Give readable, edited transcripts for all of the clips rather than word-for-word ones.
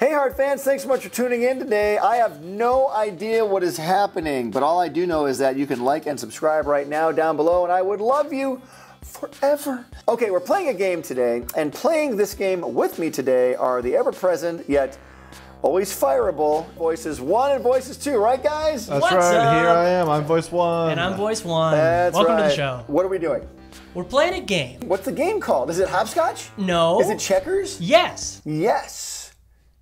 Hey Heart fans, thanks so much for tuning in today. I have no idea what is happening, but all I do know is that you can like and subscribe right now down below, and I would love you forever. Okay, we're playing a game today, and playing this game with me today are the ever-present yet always fireable voices one and voices two, right guys? That's What's right, up? Here I am, I'm voice one. And I'm voice one. That's Welcome right. to the show. What are we doing? We're playing a game. What's the game called? Is it hopscotch? No. Is it checkers? Yes. Yes.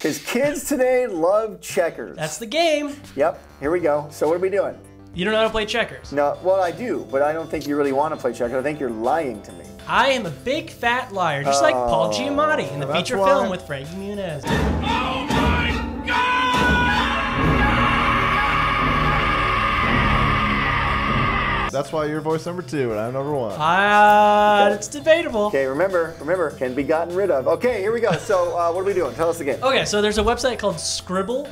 Because kids today love checkers. That's the game. Yep, here we go. So what are we doing? You don't know how to play checkers. No, well I do, but I don't think you really want to play checkers. I think you're lying to me. I am a big fat liar, just like Paul Giamatti in the feature film with Frankie Muniz. Oh my God! That's why you're voice number two and I'm number one. Okay. It's debatable. Okay, remember, can be gotten rid of. Okay, here we go. So, what are we doing? Tell us again. Okay, so there's a website called skribbl.io.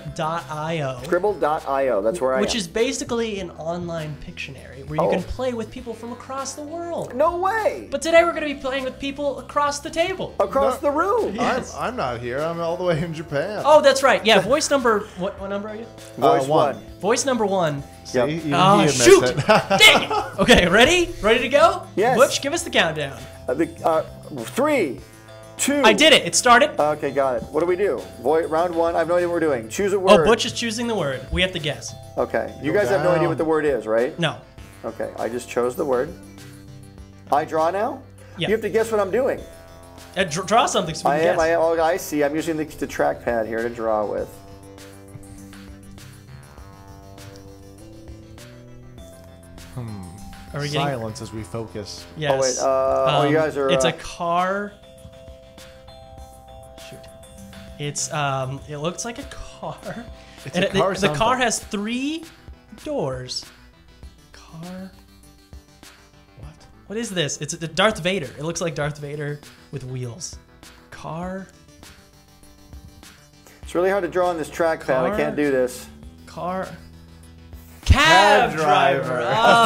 Skribbl.io, that's where I Which is basically an online Pictionary where you can play with people from across the world. No way! But today we're going to be playing with people across the table. Across the room! Yes. I'm not here, I'm all the way in Japan. Oh, that's right. Yeah, voice number, what number are you? Voice one. Voice number one. Yep. See, oh, shoot! It. Dang it! Okay, ready? Ready to go? Yes. Butch, give us the countdown. 3, 2. I did it. It started. Okay, got it. What do we do? Round one. I have no idea what we're doing. Choose a word. Oh, Butch is choosing the word. We have to guess. Okay. You guys have no idea what the word is, right? No. Okay. I just chose the word. I draw now? Yep. You have to guess what I'm doing. Draw something so we can guess. Oh, I see. I'm using the trackpad here to draw with. Are we silence as we focus. Yes. Oh wait, oh, you guys are... It's a car... Shoot. It's, it looks like a car. It's a car something. The car has 3 doors. Car... What? What is this? It's a Darth Vader. It looks like Darth Vader with wheels. Car... It's really hard to draw on this trackpad. I can't do this. Car... Cab driver. I was trying to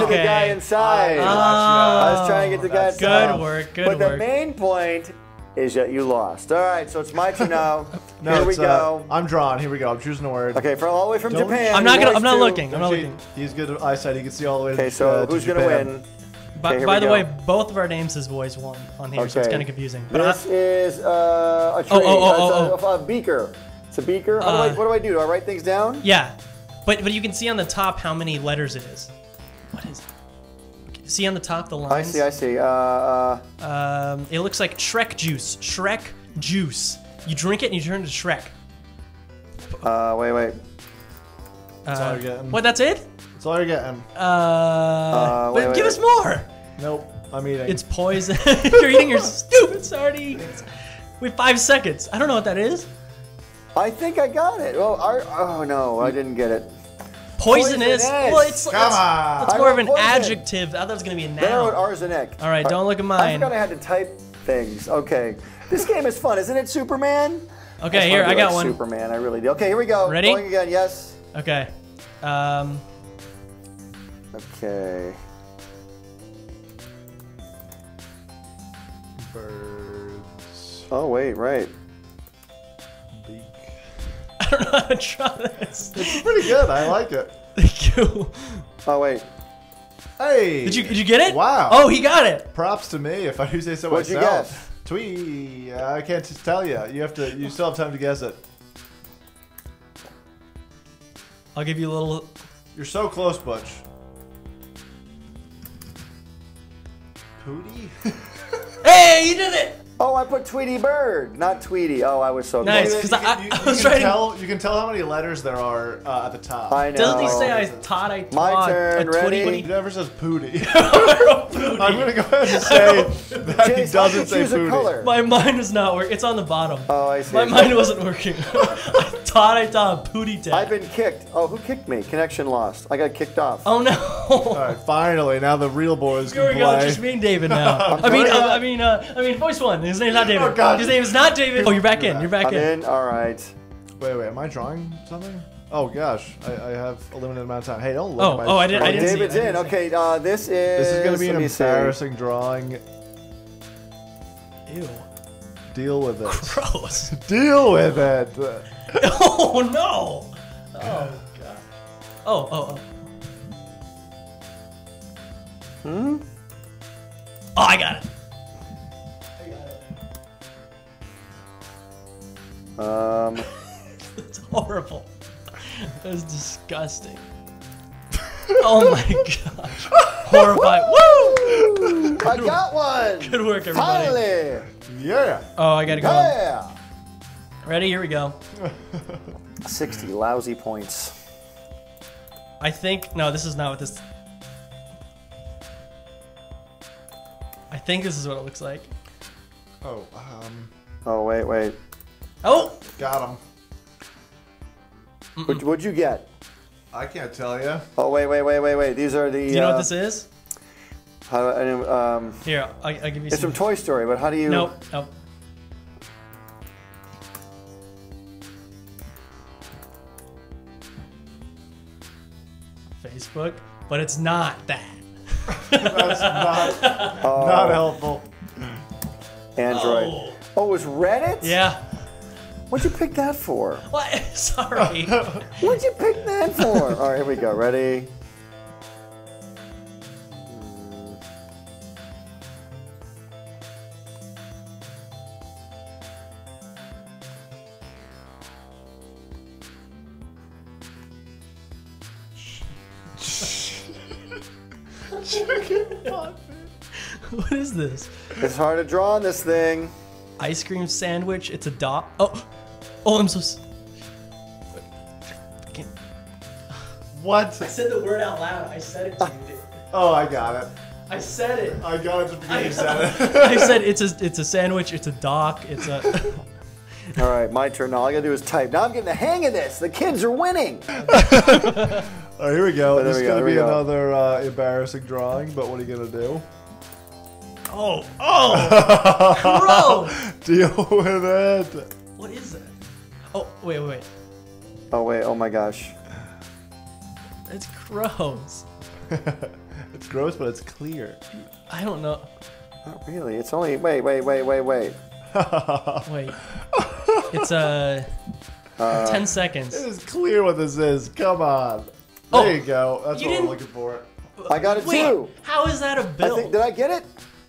get to the guy inside. I was trying to get the guy inside. Good work, good work. But the main point is that you lost. All right, so it's my turn now. Here we go. I'm drawn. Here we go. I'm choosing a word. Okay, from all the way from Japan. I'm not looking. I'm not looking. He's good at eyesight. He can see all the way. Okay, so who's gonna win? By the way, both of our names is voice one on here, so it's kind of confusing. This is a tree. A beaker. It's a beaker. What do I do? Do I write things down? Yeah. But you can see on the top how many letters it is. What is it? See on the top the lines? I see. It looks like Shrek juice. Shrek juice. You drink it and you turn into Shrek. Wait. That's all you're getting. What, that's it? That's all you're getting. Wait, give us more! Nope, I'm eating. It's poison. You're eating your stupid sardines. We have 5 seconds. I don't know what that is. I think I got it. Well, oh no, I didn't get it. Poisonous. Well, it's more of an adjective. I thought it was going to be a noun. They wrote arsenic. All right, don't look at mine. I forgot I had to type things. Okay. This game is fun, isn't it, Superman? Okay, here, I got one. Superman, I really do. Okay, here we go. Ready? Going again, yes. Okay. Okay. Birds. Oh, wait, right. I don't know how to draw this. It's pretty good. I like it. Thank you. Oh wait. Hey. Did you get it? Wow. Oh, he got it. Props to me. If I do say so myself. What'd you guess? Twee. I can't just tell you. You have to. You still have time to guess it. I'll give you a little. You're so close, Butch. Pootie. Hey, you did it. Oh, I put Tweety Bird, not Tweety. Oh, I was so nice. Because I was trying to. You can tell how many letters there are at the top. I know. Doesn't he say I taught? My turn. Ready? He never says Pooty. I'm gonna go ahead and say that he doesn't say Pooty. My mind was not working. It's on the bottom. Oh, I see. My mind wasn't working. I taught Pooty tag. I've been kicked. Oh, who kicked me? Connection lost. I got kicked off. Oh no. All right, finally, now the real boys can play. Here we go. Just me and David now. I mean, voice one. His name's not David. Oh, God. His name is not David. Oh, you're back in. You're back in. I'm in. All right. Wait. Am I drawing something? Oh gosh, I have a limited amount of time. Hey, don't look. Oh, I didn't. David's in. Okay, this is. This is gonna be an embarrassing drawing. Ew. Deal with it. Gross. Deal with it. Oh no! Oh god. Oh oh oh. Hmm. Oh, I got it. That's horrible. That was disgusting. Oh my gosh. Horrifying. Woo! I got one! Good work, everybody. Finally! Yeah! Oh, I gotta go. Yeah! Ready? Here we go. 60 lousy points. I think. No, this is not what this. I think this is what it looks like. Oh, Oh, wait, wait. Oh! Got him. Mm-mm. What'd you get? I can't tell you. Oh, wait, wait, wait, wait, wait. These are the... Do you know what this is? How do I... Here, I'll give you some... It's from Toy Story, but how do you... Nope, nope. Facebook? But it's not that. That's not, not helpful. Android. Oh, oh, it was Reddit? Yeah. What'd you pick that for? What? Sorry. What'd you pick that for? All right, here we go. Ready? What is this? It's hard to draw on this thing. Ice cream sandwich. It's a dot. Oh. Oh, I'm so. What? I said the word out loud. I said it to you. Oh, I got it. I said it. I got it because you said it. I said it's a sandwich. It's a dock. It's a. All right, my turn. All I gotta do is type. Now I'm getting the hang of this. The kids are winning. All right, here we go. This is gonna be another embarrassing drawing. But what are you gonna do? Oh, oh, bro! Deal with it. What is that? Oh, wait, wait, wait. Oh, wait, oh my gosh. It's gross. It's gross, but it's clear. I don't know. Not really. It's only. Wait, wait, wait, wait, wait. Wait. It's 10 seconds. It is clear what this is. Come on. Oh, there you go. That's what I'm looking for. I got it too. How is that a bill? Did I get it?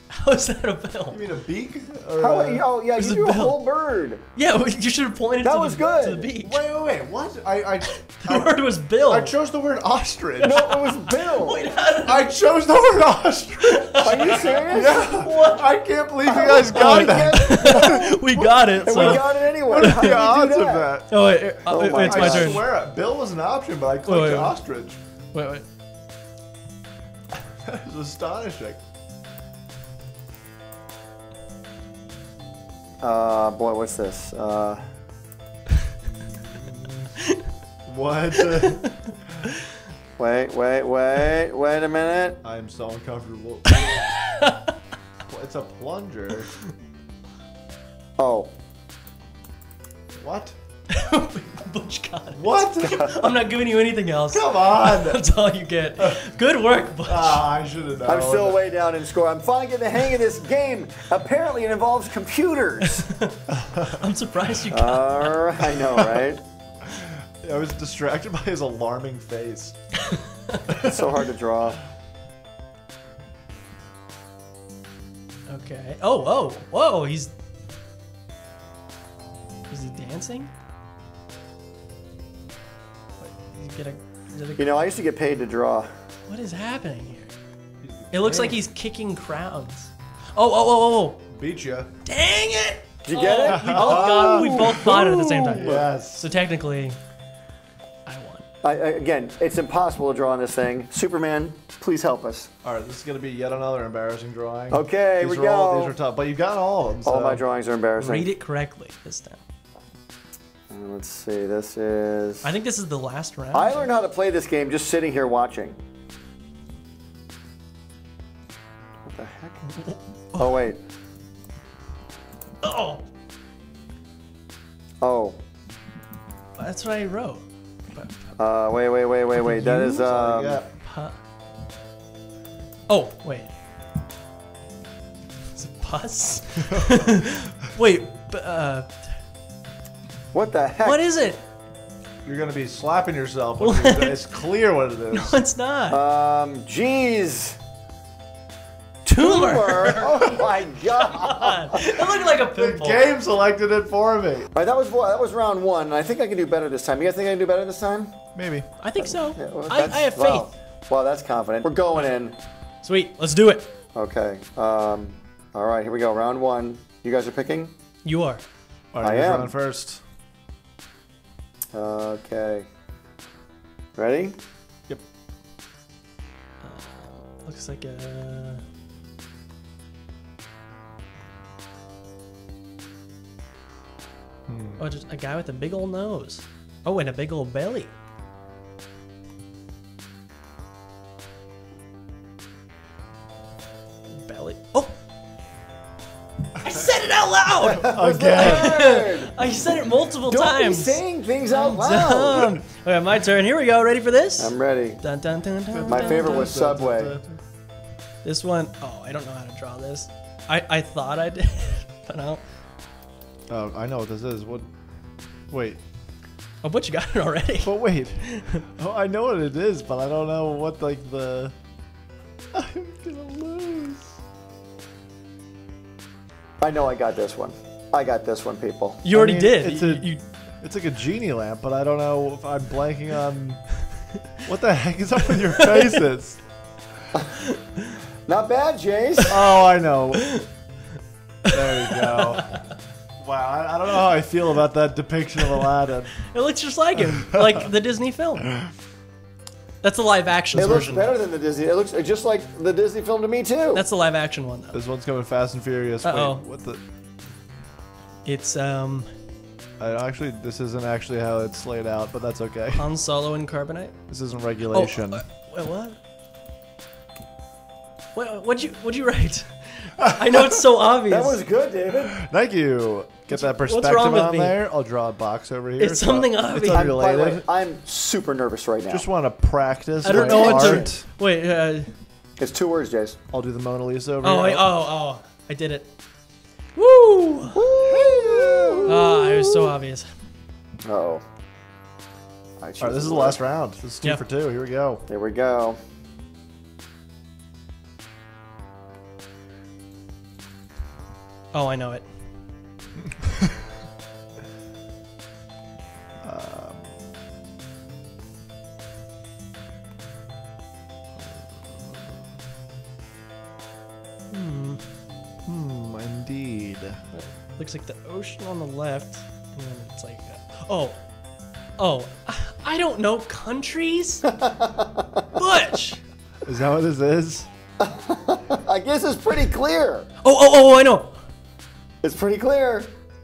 How is that a bill? You mean a beak? Or oh, yeah, you do a whole bird. Yeah, you should have pointed that to, was good. To the beak. Wait, wait, wait, what? The word was bill. I chose the word ostrich. No, it was bill. Wait, I chose the word ostrich. Are you serious? Yeah. What? I can't believe you guys got that. We got it. So. We got it anyway. What are the odds of that? Oh, wait, wait, it's my turn. I swear, bill was an option, but I clicked ostrich. Wait, wait. That is astonishing. Boy, what's this? What? Wait, wait, wait, wait a minute. I'm so uncomfortable. It's a plunger. Oh. What? Butch got it. What? I'm not giving you anything else. Come on. That's all you get. Good work, Butch. I should have known. I'm still way down in score. I'm finally getting the hang of this game. Apparently, it involves computers. I'm surprised you got that. I know, right? I was distracted by his alarming face. It's so hard to draw. Okay. Oh, oh, whoa. He's. Is he dancing? You know, I used to get paid to draw. What is happening here? It looks like he's kicking crowns. Oh, oh, oh, oh! Beat ya! Dang it! Did you get it? We both got it at the same time. Yes. So technically, I won. Again, it's impossible to draw on this thing. Superman, please help us. All right, this is gonna be yet another embarrassing drawing. Okay, here we go. These are tough, but you've got all of them. So. All my drawings are embarrassing. Read it correctly this time. Let's see, this is... I think this is the last round. I learned how to play this game just sitting here watching. What the heck? Oh, wait. Oh! Oh. That's what I wrote. Wait, wait, wait, wait, wait. That is, Oh, wait. Is it pus? Wait. What the heck? What is it? You're gonna be slapping yourself. It's clear what it is. No, it's not. Geez. Tumor. Oh my God! It looked like a pimple. The game selected it for me. All right, that was round one. And I think I can do better this time. You guys think I can do better this time? Maybe. I think so. Yeah, well, I have faith. Wow. Wow, that's confident. We're going in. Sweet. Let's do it. Okay. All right. Here we go. Round one. You guys are picking. You are. All right, I am. Round first. Okay. Ready? Yep. Looks like a. Oh, just a guy with a big old nose. Oh, and a big old belly. Belly. Oh! I said it out loud! Again. I said it multiple times. Don't be saying things out loud. Okay, my turn. Here we go. Ready for this? I'm ready. Dun, dun, dun, dun, my favorite was Subway. This one, oh, I don't know how to draw this. I thought I did, but I don't. I know what this is. What? Wait. Oh, but you got it already. But wait. Oh, I know what it is, but I don't know what, like, the... I'm gonna lose. I know I got this one. I got this one, people. You already did. It's like a genie lamp, but I don't know if I'm blanking on... What the heck is up with your faces? Not bad, Jace. Oh, I know. There you go. Wow, I don't know how I feel about that depiction of Aladdin. It looks just like him, like the Disney film. That's the live action version. It looks better than the Disney. It looks just like the Disney film to me too. That's the live action one though. This one's coming fast and furious. Uh-oh. Wait, what the? It's this isn't actually how it's laid out, but that's okay. Han Solo and Carbonite. This isn't regulation. Oh, wait, what? Wait, what'd you write? I know it's so obvious. That was good, David. Thank you. Get that perspective on there. I'll draw a box over here. It's something obvious. It's unrelated. By the way, I'm super nervous right now. Just want to practice. I don't know what to. Wait. It's two words, Jace. I'll do the Mona Lisa over here. Oh! I did it. Woo! Woo! Oh, it was so obvious. Oh. All right, this is the last round. This is 2 for 2. Here we go. Here we go. Oh, I know it. Indeed. Looks like the ocean on the left, and then it's like, oh, I don't know countries. Butch. Is that what this is? I guess it's pretty clear. Oh, I know. It's pretty clear.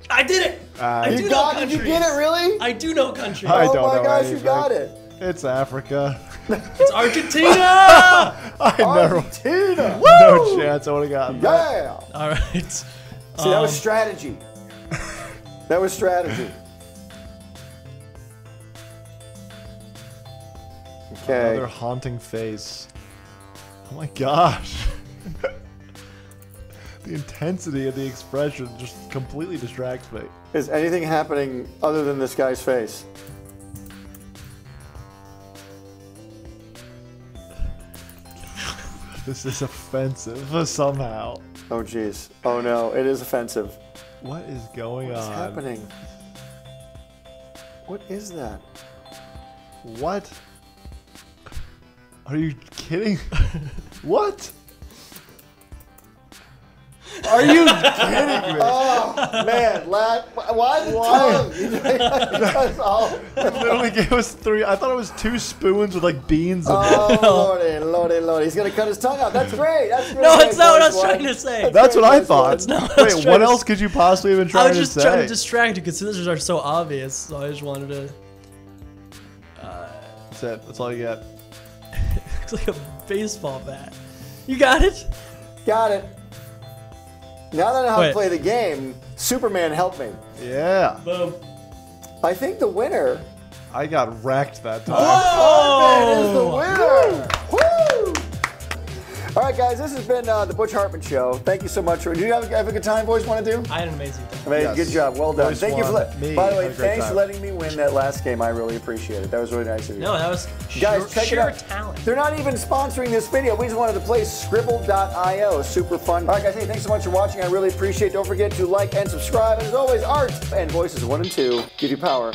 I did it. I do know countries. Did you get it, really? I do know countries. Oh my gosh, you got it. It's Africa. It's Argentina. Argentina. No chance. I would have gotten that. Yeah. All right. See, that was strategy. That was strategy. Okay. Another haunting face. Oh my gosh. The intensity of the expression just completely distracts me. Is anything happening other than this guy's face? This is offensive somehow. Oh jeez. Oh no, it is offensive. What is going on? What's happening? What is that? What? Are you kidding? What? Are you kidding me? Oh, man. Why the tongue? Oh. It literally gave us three. I thought it was 2 spoons with, like, beans in it. Oh, lordy. He's going to cut his tongue off. That's great. That's great. No, it's not what I was trying to say. That's what I thought. It's not what Wait, what else could you possibly have been trying to say? I was just trying to distract you because scissors are so obvious. So I just wanted to... That's it. That's all you got. Looks like a baseball bat. You got it? Got it. Now that I know how to play the game, Superman helped me. Yeah. Boom. I think the winner... I got wrecked that time. Whoa! That is the winner! Woo! All right, guys, this has been the Butch Hartman Show. Thank you so much. Did you have a good time, boys? Want to do? I had an amazing time. Amazing. Yes. Good job. Well done. Boys, thank you for letting me. By the way, thanks for letting me win that last game. I really appreciate it. That was really nice of you. No, that was guys, check it out. Talent. They're not even sponsoring this video. We just wanted to play skribbl.io. Super fun. All right, guys, hey, thanks so much for watching. I really appreciate it. Don't forget to like and subscribe. And as always, art and voices 1 and 2 give you power.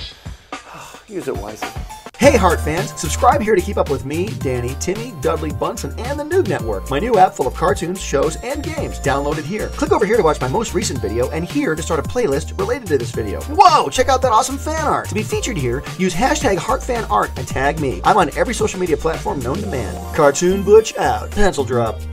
Use it wisely. Hey, Heart fans, subscribe here to keep up with me, Danny, Timmy, Dudley, Bunsen, and the Noog Network, my new app full of cartoons, shows, and games. Download it here. Click over here to watch my most recent video, and here to start a playlist related to this video. Whoa, check out that awesome fan art. To be featured here, use hashtag HeartFanArt and tag me. I'm on every social media platform known to man. Cartoon Butch out. Pencil drop.